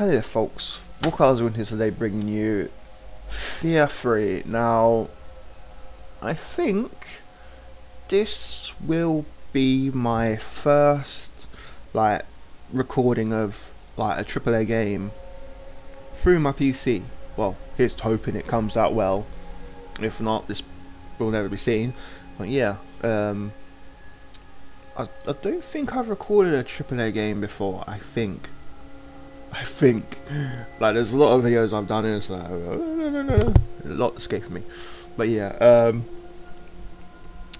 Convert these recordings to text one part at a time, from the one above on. Hello there folks, walcalr01 here today bringing you Fear Free. Now, I think this will be my first recording of a AAA game through my PC. Well, here's hoping it comes out well. If not, this will never be seen. But yeah, I don't think I've recorded a AAA game before, I think. Like, there's a lot of videos I've done and it's like, a lot escaped me. But yeah,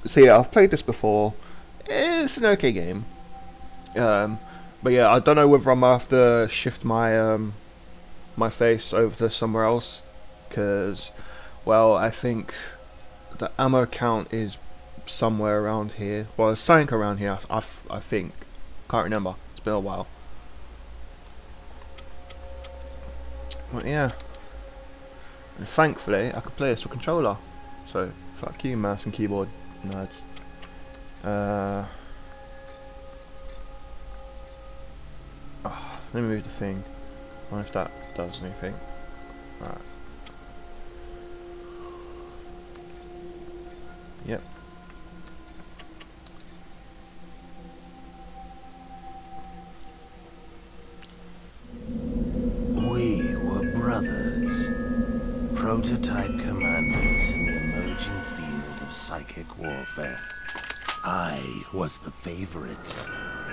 so yeah, I've played this before. It's an okay game. But yeah, I don't know whether I'm gonna have to shift my my face over to somewhere else, because, well, I think the ammo count is somewhere around here. Well, there's something around here, I think. Can't remember. It's been a while. But yeah, and thankfully I can play this with controller, so fuck you mouse and keyboard nerds. Let me move the thing. I wonder if that does anything. Alright. Yep. Prototype commanders in the emerging field of psychic warfare. I was the favorite.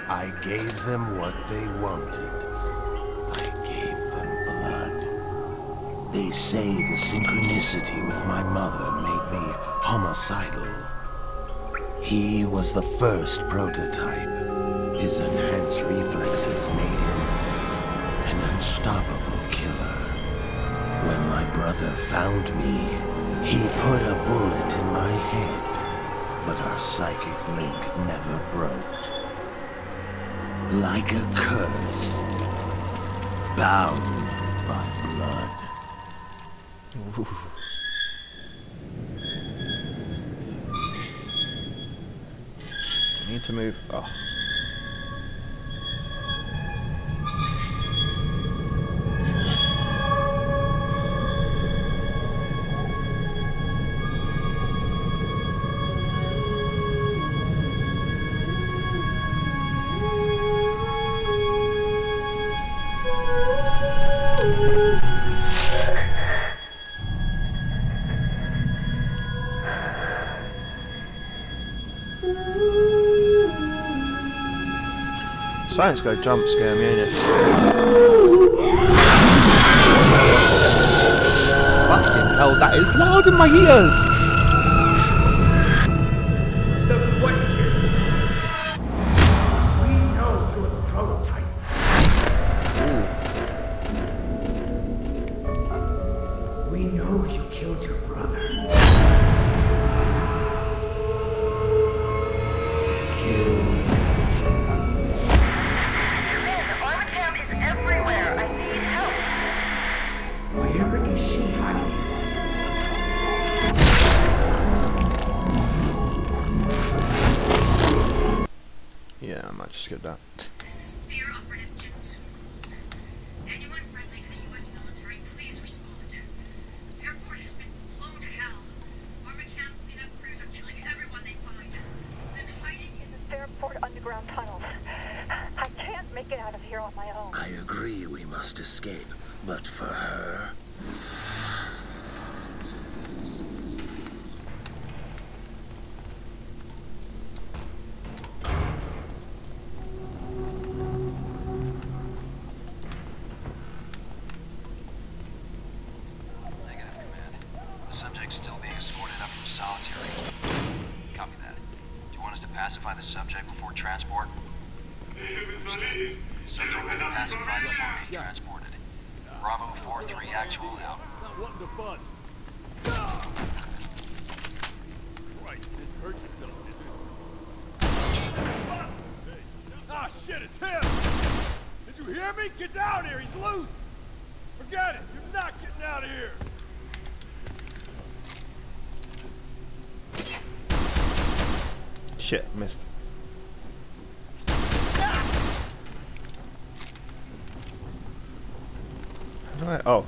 I gave them what they wanted. I gave them blood. They say the synchronicity with my mother made me homicidal. He was the first prototype. His enhanced reflexes made him an unstoppable killer. When my brother found me, he put a bullet in my head, but our psychic link never broke. Like a curse, bound by blood. Ooh. I need to move. Oh. Science go jump scare me, ain't it? Fucking hell, that is loud in my ears! The question. We know you're the prototype. Ooh. We know you killed your brother. Get that. This is Fear Operative Jinsu. Anyone friendly to the U.S. military, please respond. Fairport has been blown to hell. Armacham cleanup crews are killing everyone they find. They're hiding in the Fairport underground tunnels. I can't make it out of here on my own. I agree we must escape, but for her... Subject still being escorted up from solitary. Copy that. Do you want us to pacify the subject before transport? Understood. Subject will be pacified before being transported. Bravo 4-3 actual out. Christ, it hurt yourself, did it? Ah, shit, it's him! Did you hear me? Get down here, he's loose! Forget it, you're not getting out of here! Shit, missed. Ah! Why? Oh.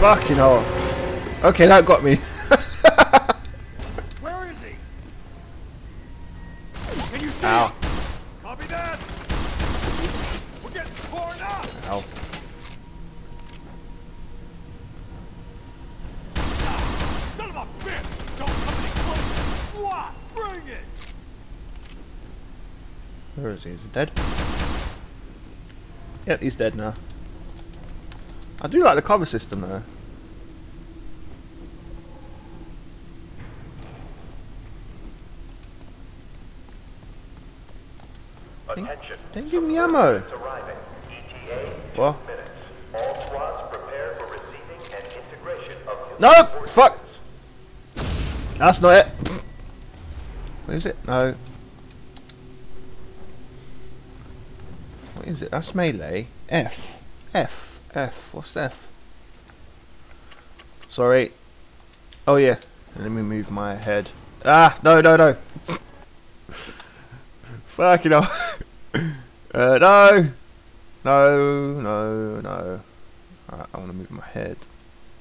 Fucking hell. Okay, that got me. Where is he? Can you see? Ow. Copy that. We're getting torn up. Ow. Son of a bitch! Don't come any closer. What? Bring it. Where is he? Is he dead? Yep, he's dead now. I do like the cover system though. Attention. They give me ammo. What? No! Fuck! That's not it. What is it? No. What is it? That's melee. F. F. F. What's F? Sorry. Oh yeah. Let me move my head. Ah! No, no, no. Fucking hell. No! No, no, no. Alright, I want to move my head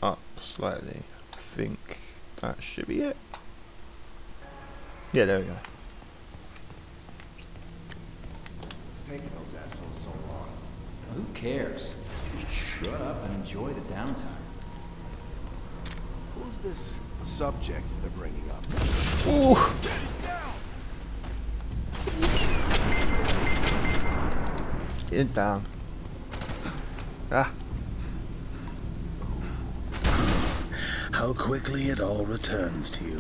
up slightly. I think that should be it. Yeah, there we go. It's taking those assholes so long. Who cares? Just shut up and enjoy the downtime. Who's this subject they're bringing up? Ooh! Get down. Ah. How quickly it all returns to you.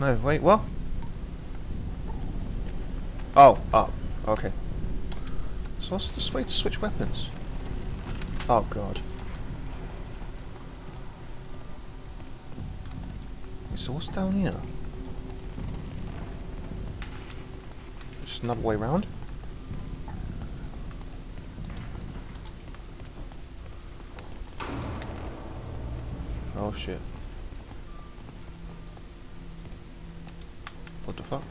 No, wait, what? Oh, oh, okay. So what's this way to switch weapons? Oh god. So what's down here? Just another way round. Oh shit. What the fuck?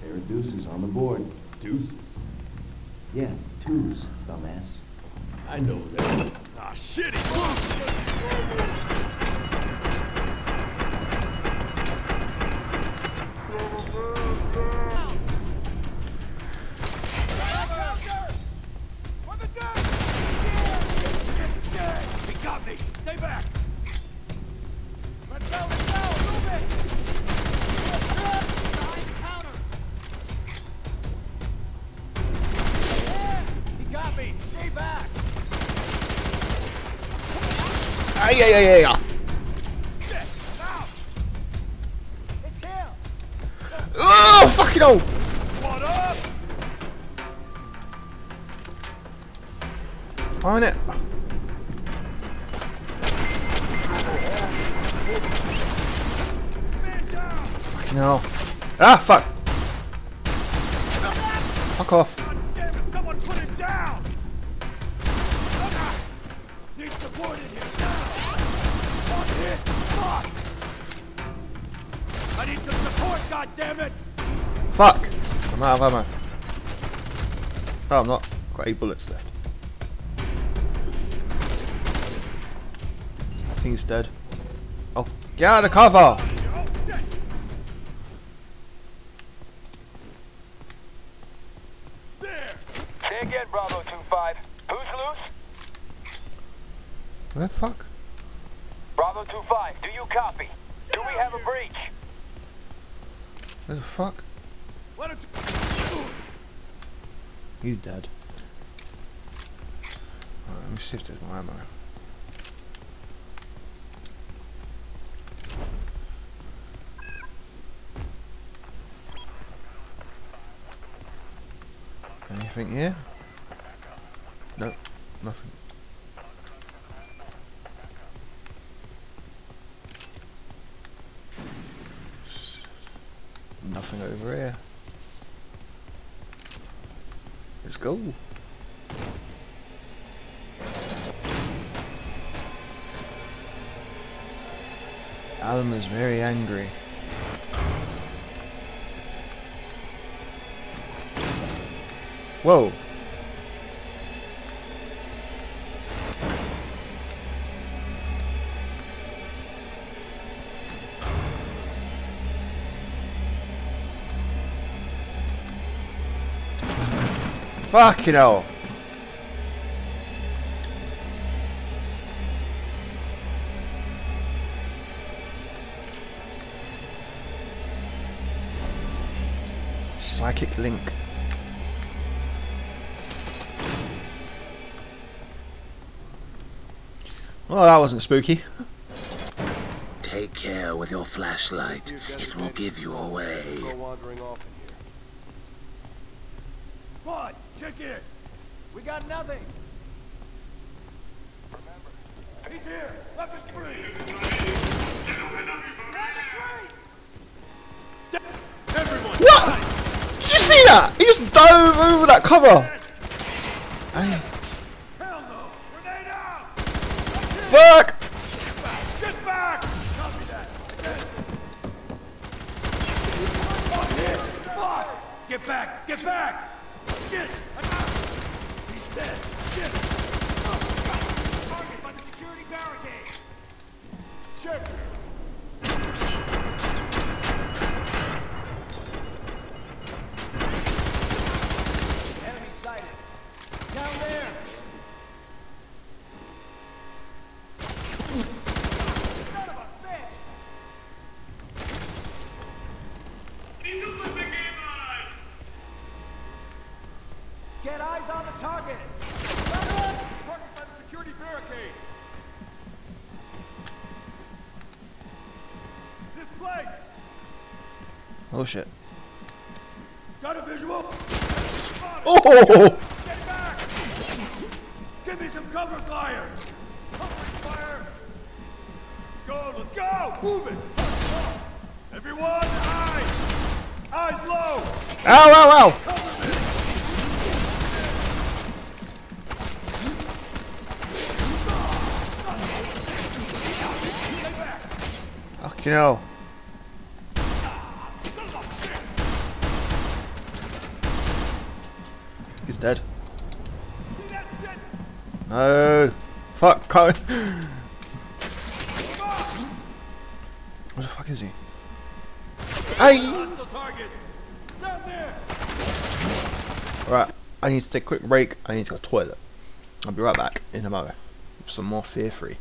There are deuces on the board. Deuces? Yeah, twos, dumbass. I know that. Ah, shit! He got me! Stay back! Let's go, move it! Stay back. Ah, yeah, yeah, yeah, yeah. Shit, now. It's here. Oh, fucking hell. What up? On it. Fucking hell. Ah, fuck. Fuck off. God damn it, someone put it down. Need support in here now! Fuck it! Fuck! I need some support, goddammit! Fuck! I'm out of ammo. Oh, I'm not. I've got 8 bullets left. I think he's dead. Oh, get out of the cover! Oh, shit. There! Say again, Bravo 25. Who's loose? Where the fuck? Bravo 25, do you copy? Do we have a breach? Where the fuck? He's dead. Alright, let me see if there's more ammo. Anything here? Nope, nothing. Nothing over here. Let's go. Alan is very angry. Whoa. Fuck, you know. Psychic link. Well, that wasn't spooky. Take care with your flashlight. It will give you away. Squad, check it. We got nothing. Remember, he's here. Weapons free. Everyone. What? Did you see that? He just dove over that cover. Hey. Hell no. Grenade out. Fuck. Get back. Copy that. Fuck. Get back. Get back. Shit! He's dead! Shit! Target by the security barricade! Check! Enemy sighted! Down there! Son of a bitch! Get eyes on the target! Target by the security barricade! This place! Oh shit. Got a visual! Oh! Get back! Give me some cover fire! Covering fire! Let's go! Move it! Everyone, eyes! Eyes low! Ow, ow, ow! You know. He's dead. See that shit? No. Fuck. Can't. Where the fuck is he? Hey. Right. I need to take a quick break. I need to go to the toilet. I'll be right back in a moment with some more Fear Free.